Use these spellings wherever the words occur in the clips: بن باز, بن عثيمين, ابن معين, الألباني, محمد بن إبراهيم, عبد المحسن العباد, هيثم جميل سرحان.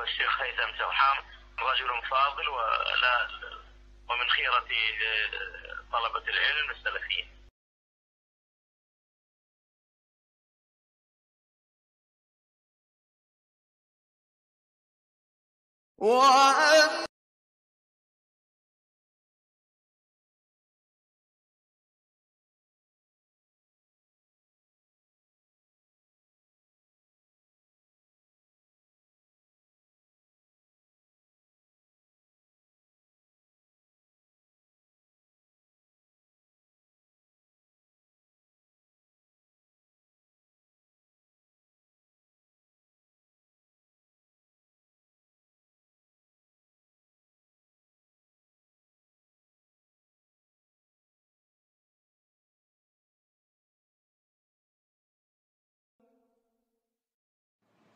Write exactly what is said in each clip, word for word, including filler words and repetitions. والشيخ هيثم سرحان رجل فاضل ولا ومن خيرة طلبة العلم السلفيين. وأن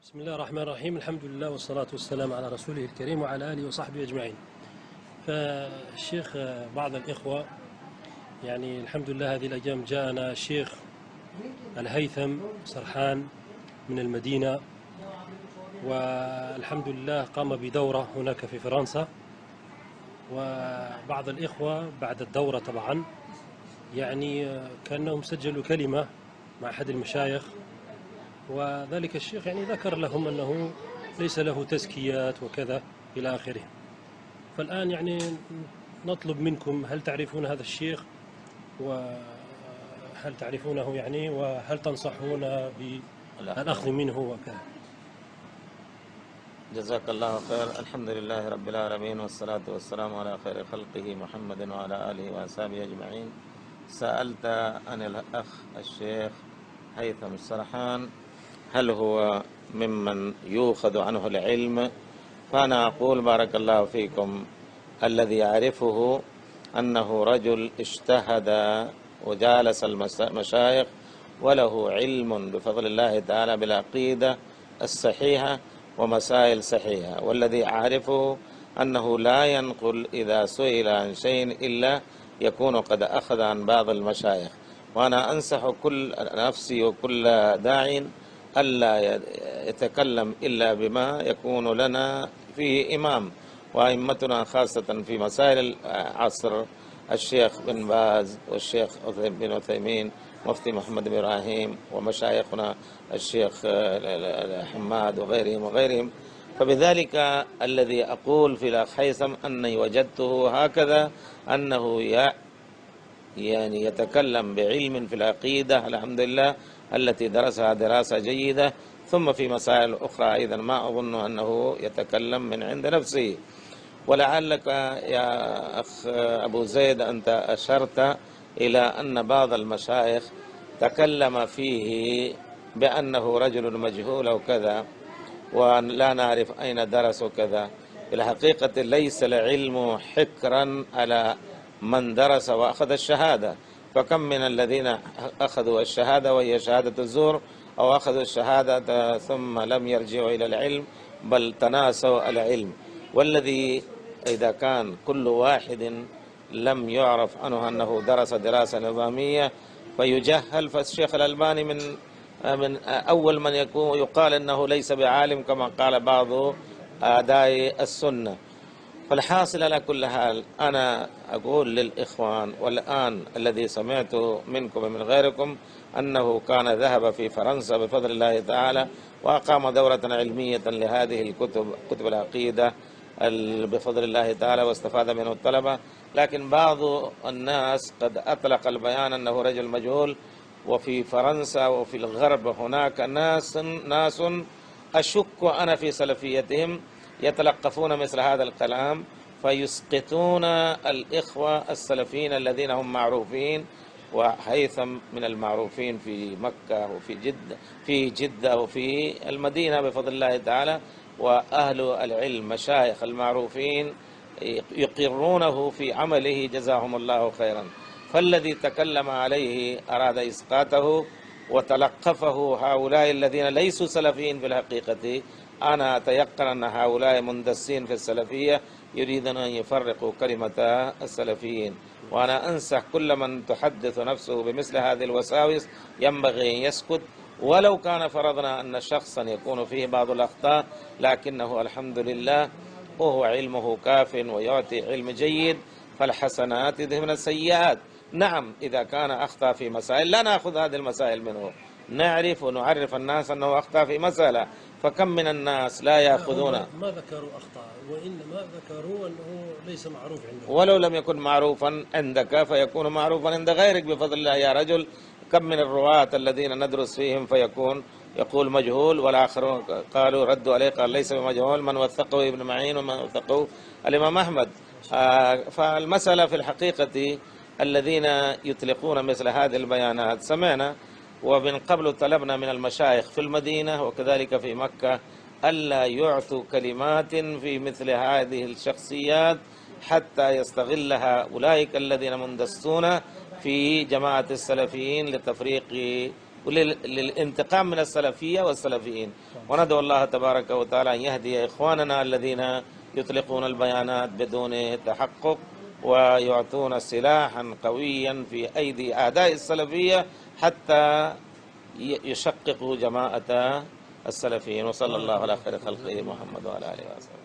بسم الله الرحمن الرحيم، الحمد لله والصلاة والسلام على رسوله الكريم وعلى آله وصحبه أجمعين. فالشيخ بعض الإخوة يعني الحمد لله هذه الأيام جاءنا الشيخ الهيثم سرحان من المدينة، والحمد لله قام بدورة هناك في فرنسا، وبعض الإخوة بعد الدورة طبعا يعني كأنهم سجلوا كلمة مع أحد المشايخ، وذلك الشيخ يعني ذكر لهم أنه ليس له تزكيات وكذا إلى آخره. فالآن يعني نطلب منكم هل تعرفون هذا الشيخ وهل تعرفونه يعني وهل تنصحون بالأخذ منه وكذا؟ جزاك الله خير. الحمد لله رب العالمين والصلاة والسلام على خير خلقه محمد وعلى آله وأصحابه أجمعين. سألت عن الأخ الشيخ هيثم سرحان هل هو ممن يؤخذ عنه العلم؟ فأنا أقول بارك الله فيكم، الذي أعرفه أنه رجل اجتهد وجالس المشايخ وله علم بفضل الله تعالى بالعقيدة الصحيحة ومسائل صحيحة، والذي أعرفه أنه لا ينقل إذا سئل عن شيء إلا يكون قد أخذ عن بعض المشايخ. وأنا أنصح كل نفسي وكل داع ألا يتكلم إلا بما يكون لنا فيه إمام، وأئمتنا خاصة في مسائل العصر الشيخ بن باز والشيخ بن عثيمين مفتي محمد بن إبراهيم ومشايخنا الشيخ حماد وغيرهم وغيرهم. فبذلك الذي أقول في الأخ هيثم أني وجدته هكذا، أنه يعني يتكلم بعلم في العقيدة الحمد لله التي درسها دراسة جيدة، ثم في مسائل أخرى أيضا ما أظن أنه يتكلم من عند نفسه. ولعلك يا أخ أبو زيد أنت أشرت إلى أن بعض المشايخ تكلم فيه بأنه رجل مجهول أو كذا ولا نعرف أين درس وكذا. في الحقيقة ليس العلم حكرا على من درس وأخذ الشهادة، فكم من الذين أخذوا الشهادة وهي شهادة الزور أو أخذوا الشهادة ثم لم يرجعوا إلى العلم بل تناسوا العلم. والذي إذا كان كل واحد لم يعرف عنه أنه درس دراسة نظامية فيجهل، فالشيخ الألباني من من أول من يكون يقال أنه ليس بعالم كما قال بعض أعداء السنة. فالحاصل على كل حال أنا أقول للإخوان، والآن الذي سمعته منكم ومن غيركم أنه كان ذهب في فرنسا بفضل الله تعالى وأقام دورة علمية لهذه الكتب كتب العقيدة بفضل الله تعالى واستفاد منه الطلبة، لكن بعض الناس قد أطلق البيان أنه رجل مجهول. وفي فرنسا وفي الغرب هناك ناس ناس أشك أنا في سلفيتهم يتلقفون مثل هذا الكلام فيسقطون الإخوة السلفيين الذين هم معروفين، وهيثم من المعروفين في مكة وفي جدة في جدة وفي المدينة بفضل الله تعالى، وأهل العلم مشايخ المعروفين يقرونه في عمله جزاهم الله خيرا. فالذي تكلم عليه أراد إسقاطه وتلقفه هؤلاء الذين ليسوا سلفيين في الحقيقة. أنا أتيقن أن هؤلاء مندسين في السلفية يريدون أن يفرقوا كلمة السلفيين، وأنا أنصح كل من تحدث نفسه بمثل هذه الوساوس ينبغي أن يسكت ولو كان فرضنا أن شخصا يكون فيه بعض الأخطاء، لكنه الحمد لله وهو علمه كاف ويعطي علم جيد، فالحسنات يذهبن السيئات. نعم إذا كان أخطأ في مسائل لا نأخذ هذه المسائل منه، نعرف ونعرف الناس أنه أخطأ في مسألة، فكم من الناس لا يأخذون. ما ذكروا أخطأ، وإنما ذكروا أنه ليس معروف عندهم. ولو لم يكن معروفا عندك فيكون معروفا عند غيرك بفضل الله يا رجل. كم من الرواة الذين ندرس فيهم فيكون يقول مجهول، والآخرون قالوا ردوا عليه قال ليس بمجهول، من وثقه ابن معين ومن وثقه الإمام أحمد. فالمسألة في الحقيقة الذين يطلقون مثل هذه البيانات، سمعنا ومن قبل طلبنا من المشايخ في المدينة وكذلك في مكة ألا يعطوا كلمات في مثل هذه الشخصيات حتى يستغلها أولئك الذين مندسون في جماعة السلفيين لتفريق للانتقام من السلفية والسلفيين. وندعو الله تبارك وتعالى أن يهدي إخواننا الذين يطلقون البيانات بدون تحقق، ويعطون سلاحا قويا في أيدي أعداء السلفية حتى يشققوا جماعة السلفيين. وصلى الله على خير خلقه محمد وعلى آله وصحبه.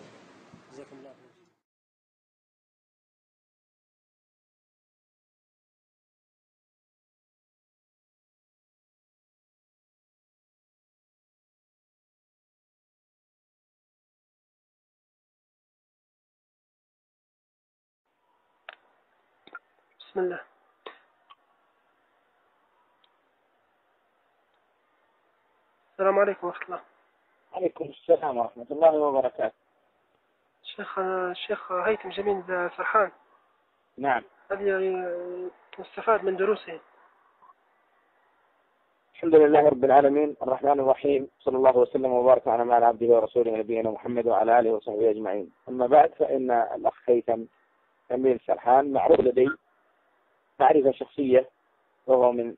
بسم الله. السلام عليكم ورحمة الله. عليكم السلام ورحمة الله وبركاته. شيخ الشيخ هيثم جميل سرحان. نعم. هل يستفاد من دروسه؟ الحمد لله رب العالمين الرحمن الرحيم، صلى الله وسلم وبارك على مع عبده ورسوله نبينا محمد وعلى آله وصحبه أجمعين. أما بعد، فإن الأخ هيثم جميل سرحان معروف لدي معرفة شخصية، وهو من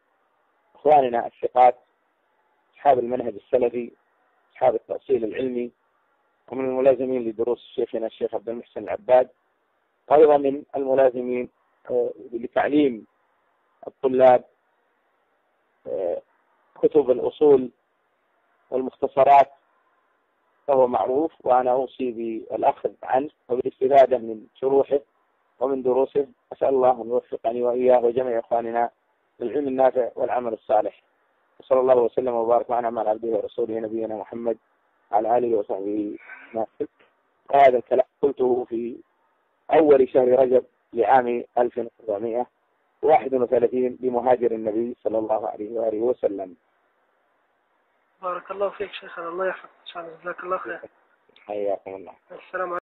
إخواننا الثقات أصحاب المنهج السلفي، أصحاب التأصيل العلمي، ومن الملازمين لدروس شيخنا الشيخ عبد المحسن العباد، وأيضا من الملازمين لتعليم الطلاب كتب الأصول والمختصرات، فهو معروف، وأنا أوصي بالأخذ عنه وبالاستفادة من شروحه ومن دروسه. أسأل الله أن يوفقني وإياه وجميع إخواننا للعلم النافع والعمل الصالح. وصلى الله وسلم وبارك معنا مع عبده ورسوله نبينا محمد على آله وصحبه. هذا الكلام قلته في أول شهر رجب لعام ألف وأربعمائة وواحد وثلاثين بمهاجر النبي صلى الله عليه وآله وسلم. بارك الله فيك شيخنا، الله يحفظك إن شاء الله، جزاك الله خير. حياكم الله. السلام عليكم.